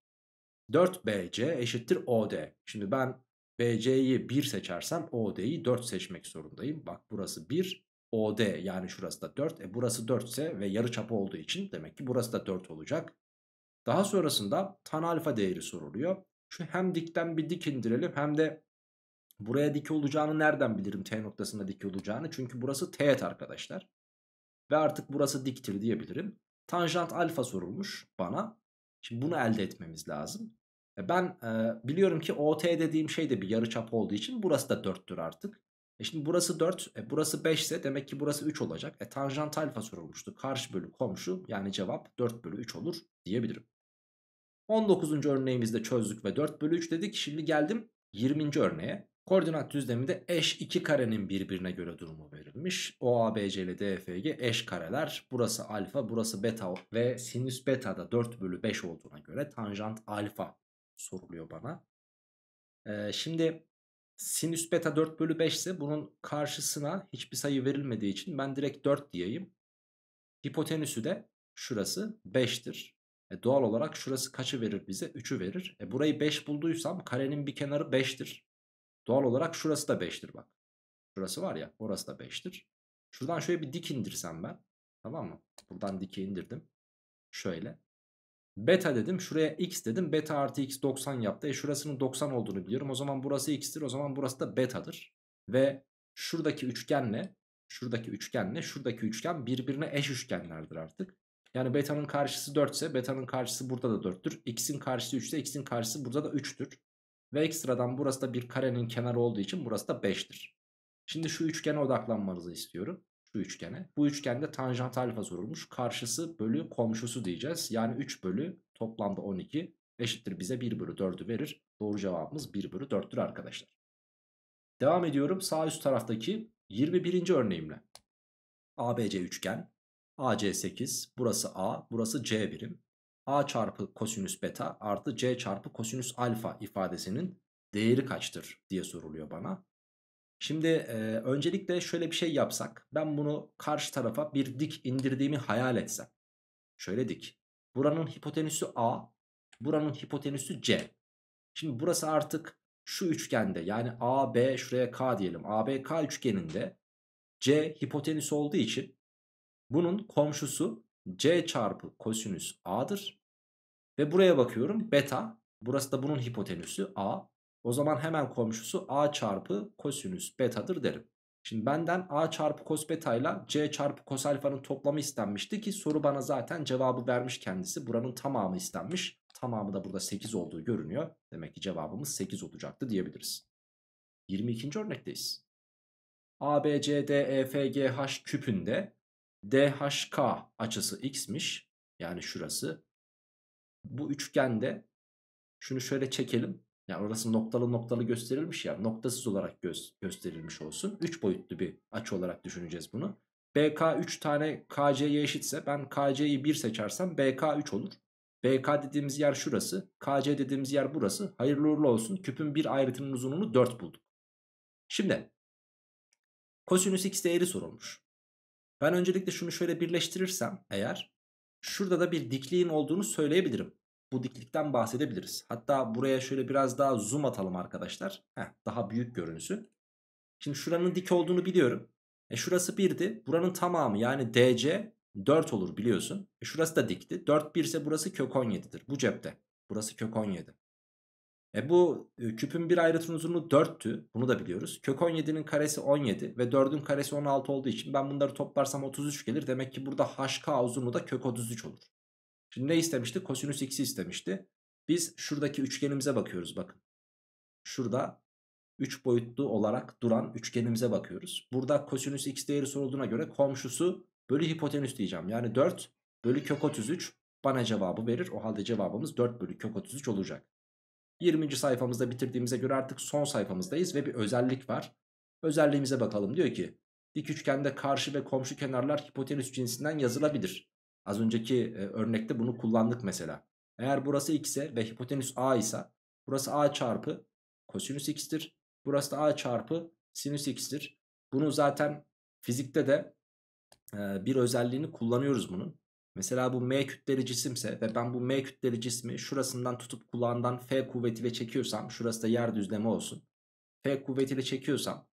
dört B C eşittir O D. Şimdi ben B C'yi bir seçersem O D'yi dört seçmek zorundayım. Bak burası bir, O D yani şurası da dört. E burası dört ise ve yarıçapı olduğu için demek ki burası da dört olacak. Daha sonrasında tan alfa değeri soruluyor. Şu hem dikten bir dik indirelim hem de buraya dik olacağını nereden bilirim T noktasında dik olacağını? Çünkü burası teğet arkadaşlar. Ve artık burası diktir diyebilirim. Tanjant alfa sorulmuş bana. Şimdi bunu elde etmemiz lazım. Ben e, biliyorum ki O T dediğim şey de bir yarıçap olduğu için burası da dörttür artık. E şimdi burası dört, e, burası beş ise demek ki burası üç olacak. E tanjant alfa sorulmuştu. Karşı bölü komşu yani cevap dört bölü üç olur diyebilirim. on dokuzuncu örneğimizde çözdük ve dört bölü üç dedik. Şimdi geldim yirminci örneğe. Koordinat düzleminde eş iki karenin birbirine göre durumu verilmiş. O A B C ile D F G eş kareler. Burası alfa, burası beta ve sinüs beta da dört bölü beş olduğuna göre tanjant alfa soruluyor bana. Ee, şimdi sinüs beta dört bölü beş ise bunun karşısına hiçbir sayı verilmediği için ben direkt dört diyeyim. Hipotenüsü de şurası beştir. E doğal olarak şurası kaçı verir bize? üçü verir. E burayı beş bulduysam karenin bir kenarı beştir. Doğal olarak şurası da beştir bak. Şurası var ya orası da beştir. Şuradan şöyle bir dik indirsem ben. Tamam mı? Buradan dike indirdim. Şöyle. Beta dedim şuraya x dedim. Beta artı x doksan yaptı. E şurasının doksan olduğunu biliyorum. O zaman burası x'tir. O zaman burası da betadır. Ve şuradaki üçgenle şuradaki üçgenle şuradaki üçgen birbirine eş üçgenlerdir artık. Yani beta'nın karşısı dört ise beta'nın karşısı burada da dörttür. X'in karşısı üç ise x'in karşısı burada da üçtür. Ve ekstradan burası da bir karenin kenarı olduğu için burası da beştir. Şimdi şu üçgene odaklanmanızı istiyorum. Şu üçgene. Bu üçgende tanjant alfa sorulmuş. Karşısı bölü komşusu diyeceğiz. Yani üç bölü toplamda on iki eşittir bize bir bölü dördü verir. Doğru cevabımız bir bölü dörttür arkadaşlar. Devam ediyorum sağ üst taraftaki yirmi birinci örneğimle. A B C üçgen. A C sekiz. Burası A. Burası C birim. A çarpı kosinüs beta artı C çarpı kosinüs alfa ifadesinin değeri kaçtır diye soruluyor bana. Şimdi e, öncelikle şöyle bir şey yapsak. Ben bunu karşı tarafa bir dik indirdiğimi hayal etsem. Şöyle dik. Buranın hipotenüsü A. Buranın hipotenüsü C. Şimdi burası artık şu üçgende yani A, B şuraya K diyelim. A, B, K üçgeninde C hipotenüs olduğu için bunun komşusu C çarpı kosinüs A'dır. Ve buraya bakıyorum beta. Burası da bunun hipotenüsü A. O zaman hemen komşusu A çarpı kosinüs betadır derim. Şimdi benden A çarpı kos beta ile C çarpı kos alfanın toplamı istenmişti ki soru bana zaten cevabı vermiş kendisi. Buranın tamamı istenmiş. Tamamı da burada sekiz olduğu görünüyor. Demek ki cevabımız sekiz olacaktı diyebiliriz. yirmi ikinci örnekteyiz. A B C D E F G H küpünde D H K açısı x'miş. Yani şurası. Bu üçgende şunu şöyle çekelim. Yani orası noktalı noktalı gösterilmiş ya. Noktasız olarak gö gösterilmiş olsun. üç boyutlu bir açı olarak düşüneceğiz bunu. B K üç tane K C'ye eşitse, ben K C'yi bir seçersem B K üç olur. B K dediğimiz yer şurası, K C dediğimiz yer burası. Hayırlı uğurlu olsun. Küpün bir ayrıtının uzunluğunu dört bulduk. Şimdi kosinüs x değeri sorulmuş. Ben öncelikle şunu şöyle birleştirirsem eğer, şurada da bir dikliğin olduğunu söyleyebilirim. Bu diklikten bahsedebiliriz. Hatta buraya şöyle biraz daha zoom atalım arkadaşlar. Heh, daha büyük görünüsü. Şimdi şuranın dik olduğunu biliyorum. E şurası birdi. Buranın tamamı yani D C dört olur biliyorsun. E şurası da dikti. dört bir ise burası kök on yedidir. Bu cepte. Burası kök on yedi. E bu küpün bir ayrıtının uzunluğu dörttü. Bunu da biliyoruz. Kök on yedinin karesi on yedi ve dördün karesi on altı olduğu için ben bunları toplarsam otuz üç gelir. Demek ki burada H K uzunluğu da kök otuz üç olur. Şimdi ne istemişti? Kosinüs x'i istemişti. Biz şuradaki üçgenimize bakıyoruz bakın. Şurada üç boyutlu olarak duran üçgenimize bakıyoruz. Burada kosinüs x değeri sorulduğuna göre komşusu bölü hipotenüs diyeceğim. Yani dört bölü kök otuz üç bana cevabı verir. O halde cevabımız dört bölü kök otuz üç olacak. yirminci sayfamızda bitirdiğimize göre artık son sayfamızdayız ve bir özellik var. Özelliğimize bakalım. Diyor ki dik üçgende karşı ve komşu kenarlar hipotenüs cinsinden yazılabilir. Az önceki örnekte bunu kullandık mesela. Eğer burası x ise ve hipotenüs a ise burası a çarpı kosinüs x'tir. Burası da a çarpı sinüs x'tir. Bunu zaten fizikte de bir özelliğini kullanıyoruz bunun. Mesela bu m kütleli cisimse ve ben bu m kütleli cismi şurasından tutup kulağından f kuvvetiyle çekiyorsam, şurası da yer düzlemi olsun, f kuvvetiyle çekiyorsam,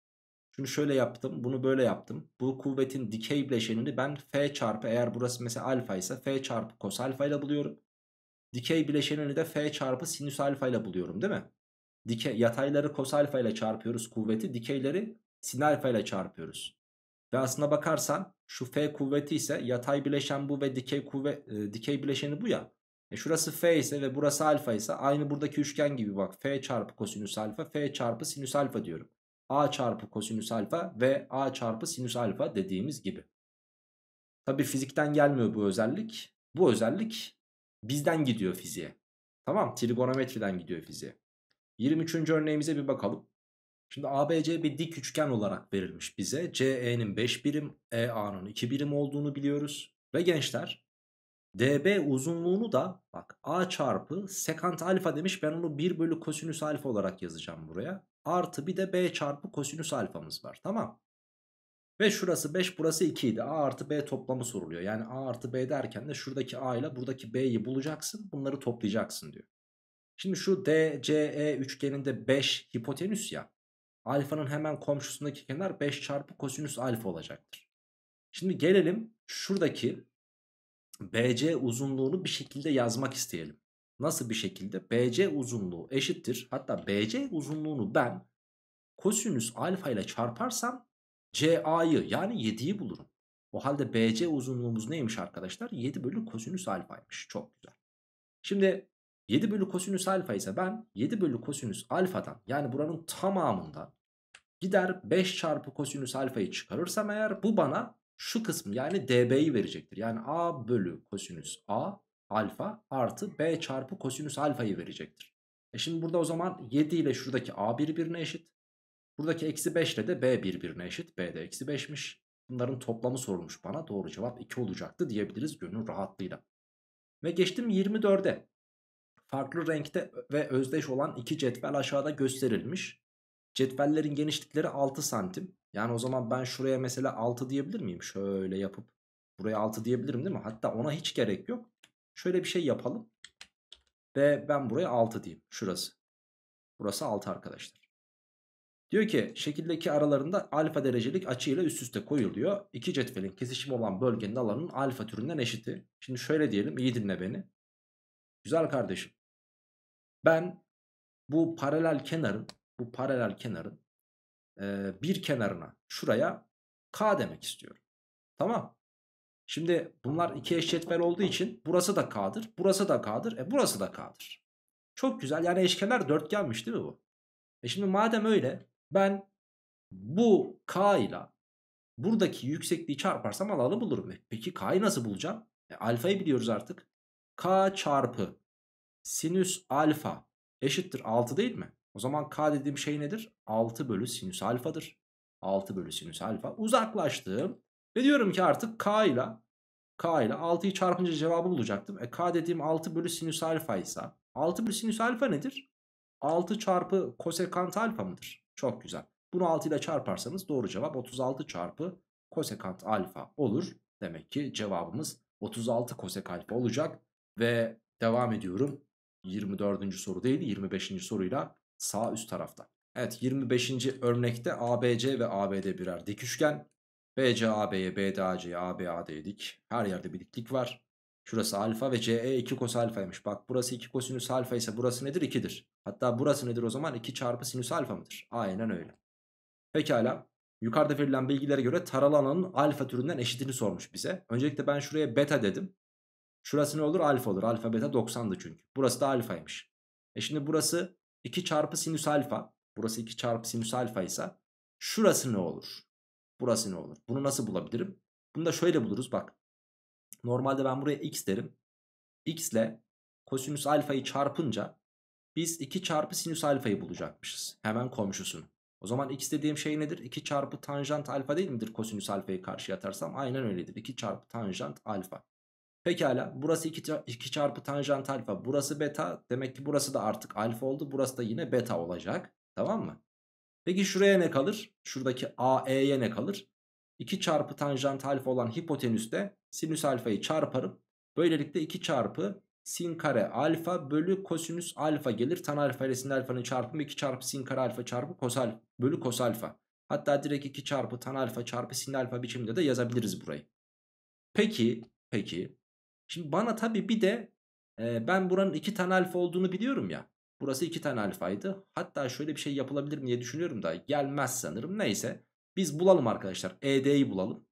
şunu şöyle yaptım, bunu böyle yaptım, bu kuvvetin dikey bileşenini ben f çarpı, eğer burası mesela alfa ise f çarpı kos alfa ile buluyorum, dikey bileşenini de f çarpı sinüs alfa ile buluyorum değil mi? Dikey, yatayları kos alfa ile çarpıyoruz kuvveti, dikeyleri sin alfa ile çarpıyoruz. Ve aslına bakarsan şu f kuvveti ise yatay bileşen bu ve dikey kuvvet e, dikey bileşeni bu ya. E şurası f ise ve burası alfa ise aynı buradaki üçgen gibi bak. F çarpı kosinüs alfa, f çarpı sinüs alfa diyorum. A çarpı kosinüs alfa ve a çarpı sinüs alfa dediğimiz gibi. Tabii fizikten gelmiyor bu özellik. Bu özellik bizden gidiyor fiziğe. Tamam, trigonometriden gidiyor fiziğe. yirmi üçüncü örneğimize bir bakalım. Şimdi A B C bir dik üçgen olarak verilmiş bize. C E'nin beş birim, E A'nın iki birim olduğunu biliyoruz. Ve gençler D B uzunluğunu da bak A çarpı sekant alfa demiş. Ben onu bir bölü kosinüs alfa olarak yazacağım buraya. Artı bir de B çarpı kosinüs alfamız var, tamam. Ve şurası beş, burası iki idi. A artı B toplamı soruluyor. Yani A artı B derken de şuradaki A ile buradaki B'yi bulacaksın. Bunları toplayacaksın diyor. Şimdi şu D C E üçgeninde beş hipotenüs ya. Alfanın hemen komşusundaki kenar beş çarpı kosinüs alfa olacaktır. Şimdi gelelim şuradaki B C uzunluğunu bir şekilde yazmak isteyelim. Nasıl bir şekilde? B C uzunluğu eşittir. Hatta B C uzunluğunu ben kosinüs alfa ile çarparsam C A'yı yani yediyi bulurum. O halde B C uzunluğumuz neymiş arkadaşlar? yedi bölü kosinüs alfaymış. Çok güzel. Şimdi yedi bölü kosinüs alfa ise ben yedi bölü kosinüs alfadan yani buranın tamamından gider beş çarpı kosinüs alfayı çıkarırsam eğer bu bana şu kısmı yani D B'yi verecektir. Yani A bölü kosinüs A alfa artı B çarpı kosinüs alfayı verecektir. E şimdi burada o zaman yedi ile şuradaki A birbirine eşit. Buradaki eksi beş ile de B birbirine eşit. B de eksi beşmiş. Bunların toplamı sorulmuş bana. Doğru cevap iki olacaktı diyebiliriz gönül rahatlığıyla. Ve geçtim yirmi dörde. Farklı renkte ve özdeş olan iki cetvel aşağıda gösterilmiş. Cetvellerin genişlikleri altı santim. Yani o zaman ben şuraya mesela altı diyebilir miyim? Şöyle yapıp buraya altı diyebilirim değil mi? Hatta ona hiç gerek yok. Şöyle bir şey yapalım. Ve ben buraya altı diyeyim. Şurası. Burası altı arkadaşlar. Diyor ki şekildeki aralarında alfa derecelik açıyla üst üste koyuluyor. İki cetvelin kesişimi olan bölgenin alanının alfa türünden eşiti. Şimdi şöyle diyelim, iyi dinle beni. Güzel kardeşim. Ben bu paralel kenarın, bu paralel kenarın e, bir kenarına şuraya K demek istiyorum. Tamam. Şimdi bunlar iki eş cetvel olduğu için burası da K'dır, burası da K'dır, e burası da K'dır. Çok güzel. Yani eşkenar dörtgenmiş değil mi bu? E şimdi madem öyle ben bu K ile buradaki yüksekliği çarparsam alanı bulurum. E peki K'yı nasıl bulacağım? E, alfayı biliyoruz artık. K çarpı sinüs alfa eşittir altı değil mi? O zaman K dediğim şey nedir? altı bölü sinüs alfadır. altı bölü sinüs alfa. Uzaklaştığım Ve diyorum ki artık k ile k ile altıyı çarpınca cevabı bulacaktım. E k dediğim altı bölü sinüs alfa ise altı bölü sinüs alfa nedir? altı çarpı kosekant alfa mıdır? Çok güzel. Bunu altı ile çarparsanız doğru cevap otuz altı çarpı kosekant alfa olur. Demek ki cevabımız otuz altı kosek alfa olacak. Ve devam ediyorum. yirmi dördüncü soru değil, yirmi beşinci soruyla sağ üst tarafta. Evet, yirmi beşinci örnekte A B C ve A B D birer dik üçgen. B C A B'ye, B D A C'ye, A B A D'ye dik. Her yerde bir diklik var. Şurası alfa ve C E iki kos alfaymış. Bak, burası iki kosinüs alfa ise burası nedir? ikidir. Hatta burası nedir o zaman? iki çarpı sinüs alfa mıdır? Aynen öyle. Pekala. Yukarıda verilen bilgilere göre taralı alanın alfa türünden eşitini sormuş bize. Öncelikle ben şuraya beta dedim. Şurası ne olur? Alfa olur. Alfa beta doksandı çünkü. Burası da alfaymış. E şimdi burası iki çarpı sinüs alfa. Burası iki çarpı sinüs alfa ise şurası ne olur? Burası ne olur? Bunu nasıl bulabilirim? Bunu da şöyle buluruz bak. Normalde ben buraya x derim. X ile kosinüs alfayı çarpınca biz iki çarpı sinüs alfayı bulacakmışız. Hemen komşusunu. O zaman x dediğim şey nedir? iki çarpı tanjant alfa değil midir? Kosinüs alfayı karşıya atarsam aynen öyledir. iki çarpı tanjant alfa. Pekala, burası iki çarpı tanjant alfa, burası beta. Demek ki burası da artık alfa oldu. Burası da yine beta olacak. Tamam mı? Peki şuraya ne kalır? Şuradaki A E'ye ne kalır? iki çarpı tanjant alfa olan hipotenüste sinüs alfayı çarparım. Böylelikle iki çarpı sin kare alfa bölü kosinüs alfa gelir. Tan alfa ile sin alfanın çarpımı iki çarpı sin kare alfa çarpı kos alfa bölü kos alfa. Hatta direkt iki çarpı tan alfa çarpı sin alfa biçiminde de yazabiliriz burayı. Peki, peki. Şimdi bana tabii bir de e, ben buranın iki tan alfa olduğunu biliyorum ya. Burası iki tane alfaydı. Hatta şöyle bir şey yapılabilir mi diye düşünüyorum da gelmez sanırım. Neyse, biz bulalım arkadaşlar. E D'yi bulalım.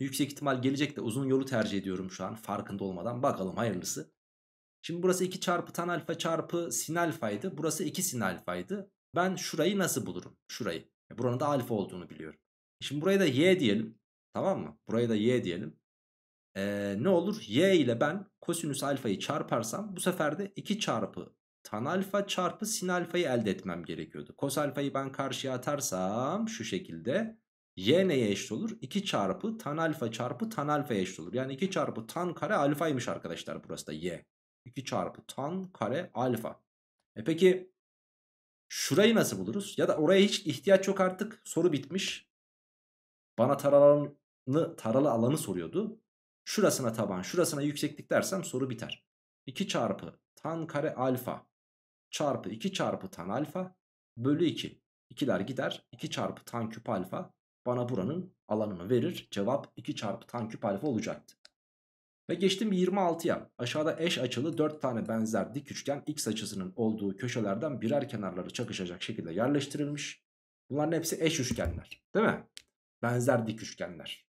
Yüksek ihtimal gelecek de uzun yolu tercih ediyorum şu an farkında olmadan. Bakalım hayırlısı. Şimdi burası iki çarpı tan alfa çarpı sin alfaydı. Burası iki sin alfaydı. Ben şurayı nasıl bulurum? Şurayı. Buranın da alfa olduğunu biliyorum. Şimdi buraya da y diyelim. Tamam mı? Buraya da y diyelim. Ee, ne olur? Y ile ben kosinüs alfayı çarparsam bu sefer de iki çarpı tan alfa çarpı sin alfayı elde etmem gerekiyordu. Kos alfayı ben karşıya atarsam şu şekilde y neye eşit olur? iki çarpı tan alfa çarpı tan alfaya eşit olur. Yani iki çarpı tan kare alfaymış arkadaşlar burası da y. iki çarpı tan kare alfa. E peki şurayı nasıl buluruz? Ya da oraya hiç ihtiyaç yok artık. Soru bitmiş. Bana taralı alanı, taralı alanı soruyordu. Şurasına taban, şurasına yükseklik dersem soru biter. iki çarpı tan kare alfa çarpı iki çarpı tan alfa bölü iki. ikiler gider. iki çarpı tan küp alfa bana buranın alanını verir. Cevap iki çarpı tan küp alfa olacaktı. Ve geçtim yirmi altıya. Aşağıda eş açılı dört tane benzer dik üçgen x açısının olduğu köşelerden birer kenarları çakışacak şekilde yerleştirilmiş. Bunların hepsi eş üçgenler, değil mi? Benzer dik üçgenler.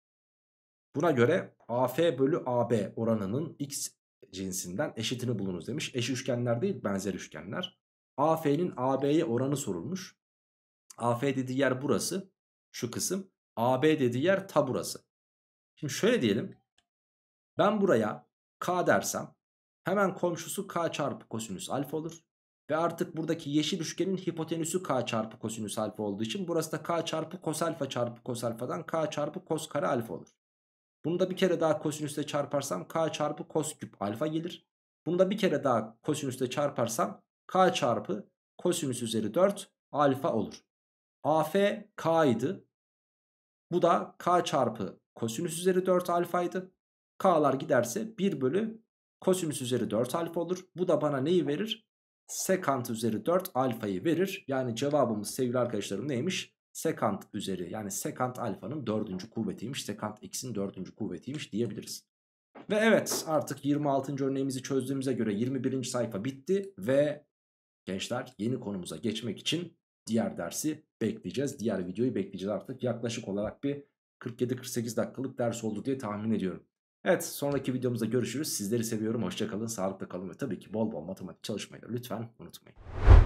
Buna göre A F bölü A B oranının x cinsinden eşitini bulunuz demiş. Eş üçgenler değil, benzer üçgenler. A F'nin A B'ye oranı sorulmuş. A F dediği yer burası, şu kısım. A B dediği yer ta burası. Şimdi şöyle diyelim. Ben buraya K dersem hemen komşusu K çarpı kosinüs alfa olur. Ve artık buradaki yeşil üçgenin hipotenüsü K çarpı kosinüs alfa olduğu için burası da K çarpı kos alfa çarpı kos alfadan K çarpı kos kare alfa olur. Bunu da bir kere daha kosinüsle çarparsam k çarpı kos küp alfa gelir. Bunu da bir kere daha kosinüsle çarparsam k çarpı kosinüs üzeri dört alfa olur. A F k idi. Bu da k çarpı kosinüs üzeri dört alfaydı. K'lar giderse bir bölü kosinüs üzeri dört alfa olur. Bu da bana neyi verir? Sekant üzeri dört alfayı verir. Yani cevabımız sevgili arkadaşlarım neymiş? Sekant üzeri, yani sekant alfanın dördüncü kuvvetiymiş, sekant x'in dördüncü kuvvetiymiş diyebiliriz. Ve evet, artık yirmi altıncı örneğimizi çözdüğümüze göre yirmi birinci sayfa bitti ve gençler yeni konumuza geçmek için diğer dersi bekleyeceğiz. Diğer videoyu bekleyeceğiz artık. Yaklaşık olarak bir kırk yedi kırk sekiz dakikalık ders oldu diye tahmin ediyorum. Evet, sonraki videomuzda görüşürüz. Sizleri seviyorum. Hoşça kalın, sağlıkla kalın ve tabii ki bol bol matematik çalışmayı lütfen unutmayın.